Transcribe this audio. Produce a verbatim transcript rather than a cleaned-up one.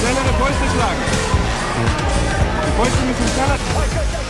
Schnellere Fäuste schlagen. Die Fäuste müssen schneller.